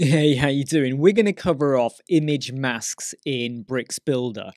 Hey, how you doing? We're going to cover off image masks in Bricks Builder.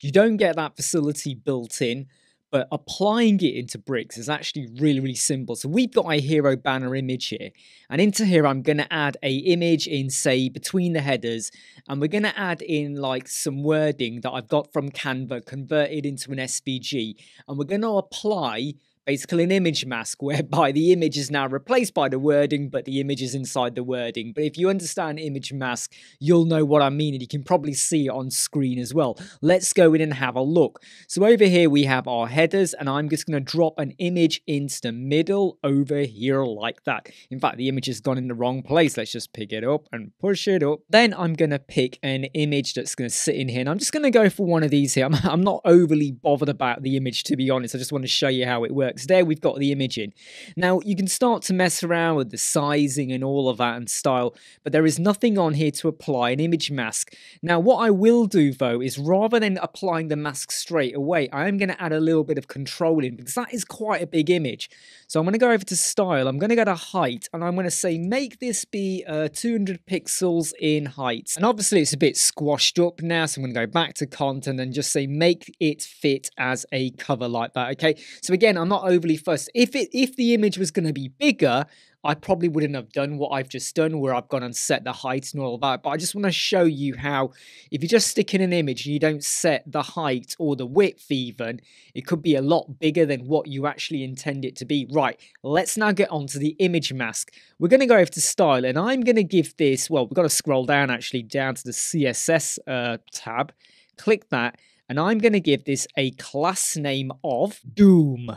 You don't get that facility built in, but applying it into Bricks is actually really simple. So we've got our hero banner image here, and into here I'm going to add a image in, say, between the headers, and we're going to add in like some wording that I've got from Canva converted into an SVG, and we're going to apply basically an image mask whereby the image is now replaced by the wording, but the image is inside the wording. But if you understand image mask, you'll know what I mean, and you can probably see it on screen as well. Let's go in and have a look. So over here we have our headers, and I'm just going to drop an image into the middle over here like that. In fact, the image has gone in the wrong place. Let's just pick it up and push it up. Then I'm going to pick an image that's going to sit in here, and I'm just going to go for one of these here. I'm not overly bothered about the image, to be honest. I just want to show you how it works. There we've got the image in. Now you can start to mess around with the sizing and all of that and style, but there is nothing on here to apply an image mask. Now what I will do though is rather than applying the mask straight away, I'm going to add a little bit of control in because that is quite a big image. So I'm going to go over to style, I'm going to go to height, and I'm going to say make this be 200 pixels in height. And obviously it's a bit squashed up now, so I'm going to go back to content and just say make it fit as a cover like that. Okay, so again, I'm not overly fussed. If the image was going to be bigger, I probably wouldn't have done what I've just done where I've gone and set the height and all of that, but I just want to show you how if you just stick in an image and you don't set the height or the width even, it could be a lot bigger than what you actually intend it to be. Right, let's now get on to the image mask. We're going to go over to style, and I'm going to give this, well, we've got to scroll down actually down to the CSS tab, click that, and I'm going to give this a class name of Doom.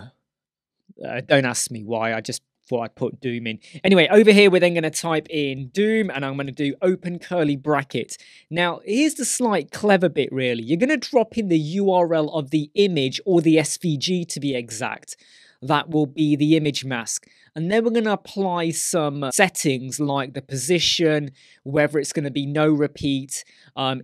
Don't ask me why, I just thought I'd put Doom in. Anyway, over here we're then going to type in Doom, and I'm going to do open curly bracket. Now here's the slight clever bit really. You're going to drop in the URL of the image, or the SVG to be exact. That will be the image mask. And then we're going to apply some settings like the position, whether it's going to be no repeat,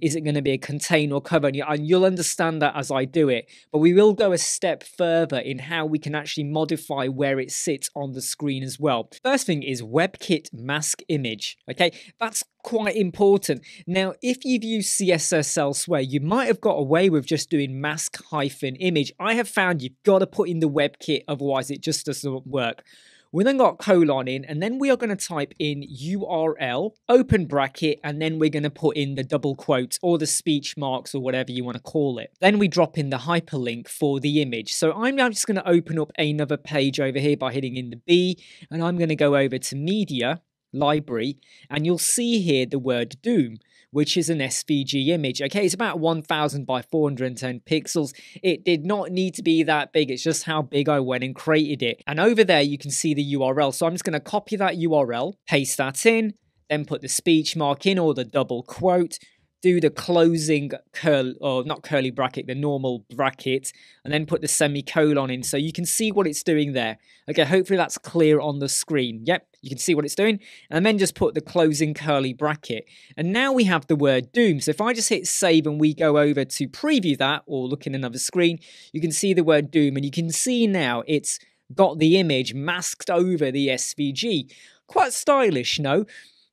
is it going to be a contain or cover, and you'll understand that as I do it. But we will go a step further in how we can actually modify where it sits on the screen as well. First thing is WebKit mask image. Okay, that's quite important. Now, if you've used CSS elsewhere, you might have got away with just doing mask hyphen image. I have found you've got to put in the WebKit, otherwise it just doesn't work. We then got colon in, and then we are going to type in URL, open bracket, and then we're going to put in the double quotes or the speech marks or whatever you want to call it. Then we drop in the hyperlink for the image. So I'm now just going to open up another page over here by hitting in the B, and I'm going to go over to media, library, and you'll see here the word Doom, which is an SVG image. Okay, it's about 1000 by 410 pixels. It did not need to be that big. It's just how big I went and created it. And over there, you can see the URL. So I'm just going to copy that URL, paste that in, then put the speech mark in or the double quote, do the closing curl, or not curly bracket, the normal bracket, and then put the semicolon in. So you can see what it's doing there. Okay, hopefully that's clear on the screen. Yep, you can see what it's doing. And then just put the closing curly bracket. And now we have the word Doom. So if I just hit save and we go over to preview that or look in another screen, you can see the word Doom, and you can see now it's got the image masked over the SVG. Quite stylish, no?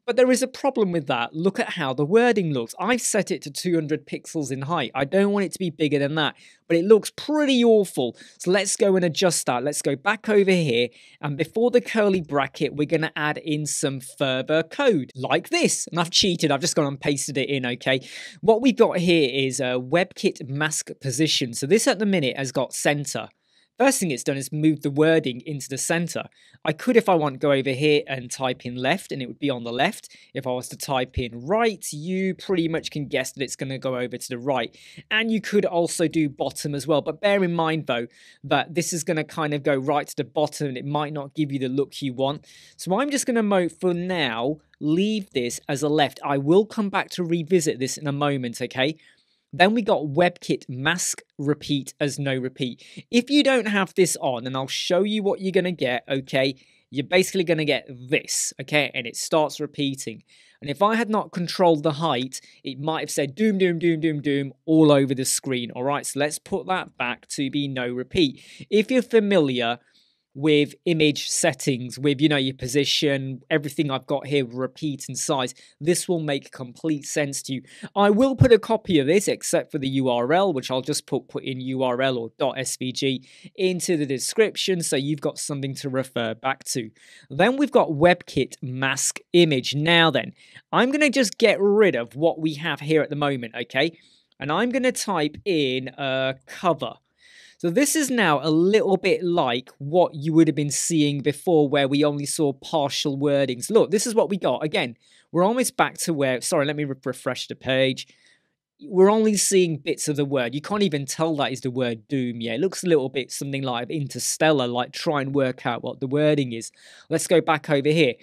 But there is a problem with that. Look at how the wording looks. I've set it to 200 pixels in height. I don't want it to be bigger than that, but it looks pretty awful. So let's go and adjust that. Let's go back over here, and before the curly bracket, we're going to add in some further code like this. And I've cheated. I've just gone and pasted it in, okay? What we've got here is a WebKit mask position. So this at the minute has got center. First thing it's done is move the wording into the center. I could, if I want, go over here and type in left, and it would be on the left. If I was to type in right, you pretty much can guess that it's going to go over to the right. And you could also do bottom as well. But bear in mind, though, that this is going to kind of go right to the bottom, and it might not give you the look you want. So I'm just going to, for now, leave this as a left. I will come back to revisit this in a moment, okay? Then we got WebKit mask repeat as no repeat. If you don't have this on, and I'll show you what you're going to get, okay, you're basically going to get this, okay, and it starts repeating. And if I had not controlled the height, it might have said Doom, Doom, Doom, Doom, Doom all over the screen. All right, so let's put that back to be no repeat. If you're familiar with image settings, with, you know, your position, everything I've got here, repeat and size. This will make complete sense to you. I will put a copy of this, except for the URL, which I'll just put in URL or .svg into the description, so you've got something to refer back to. Then we've got WebKit mask image. Now then, I'm going to just get rid of what we have here at the moment, okay? And I'm going to type in cover. So this is now a little bit like what you would have been seeing before, where we only saw partial wordings. Look, this is what we got. Again, we're almost back to where, sorry, let me refresh the page. We're only seeing bits of the word. You can't even tell that is the word doom yet. It looks a little bit something like Interstellar, like try and work out what the wording is. Let's go back over here.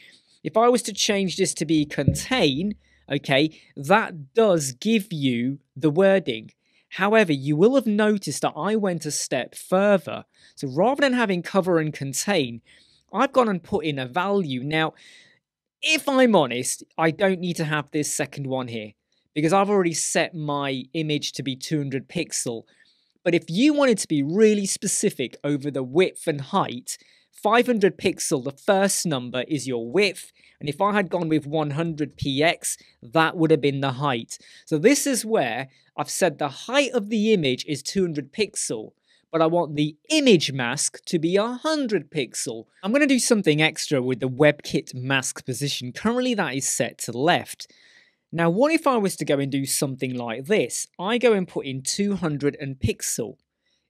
If I was to change this to be contain, okay, that does give you the wording. However, you will have noticed that I went a step further. So rather than having cover and contain, I've gone and put in a value. Now, if I'm honest, I don't need to have this second one here because I've already set my image to be 200 pixel. But if you wanted to be really specific over the width and height, 500 pixel, the first number is your width. And if I had gone with 100 px, that would have been the height. So this is where I've said the height of the image is 200 pixel, but I want the image mask to be 100 pixel. I'm going to do something extra with the WebKit mask position. Currently that is set to left. Now, what if I was to go and do something like this? I go and put in 200 and pixel.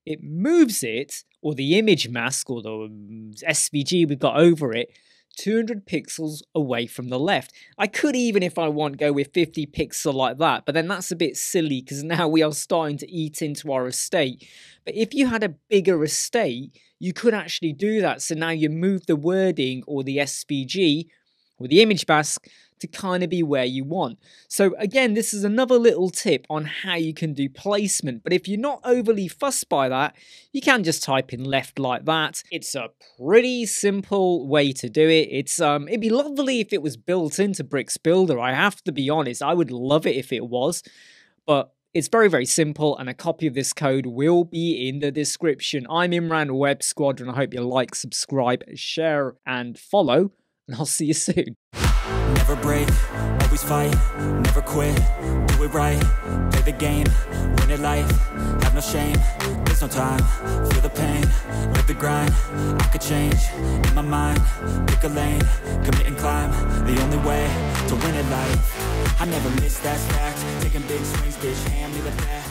It moves it, or the image mask, or the SVG we've got over it, 200 pixels away from the left. I could even, if I want, go with 50 pixel like that, but then that's a bit silly because now we are starting to eat into our estate. But if you had a bigger estate, you could actually do that. So now you move the wording or the SVG or the image mask to kind of be where you want. So again, this is another little tip on how you can do placement. But if you're not overly fussed by that, you can just type in left like that. It's a pretty simple way to do it. It's it'd be lovely if it was built into Bricks Builder. I have to be honest, I would love it if it was, but it's very, very simple, and a copy of this code will be in the description. I'm Imran Web Squadron. I hope you like, subscribe, share, and follow, and I'll see you soon. Never break, always fight, never quit, do it right, play the game, win at life, have no shame, there's no time, feel the pain, live the grind, I could change, in my mind, pick a lane, commit and climb, the only way to win at life, I never miss that fact, taking big swings, bitch, hand me the bat.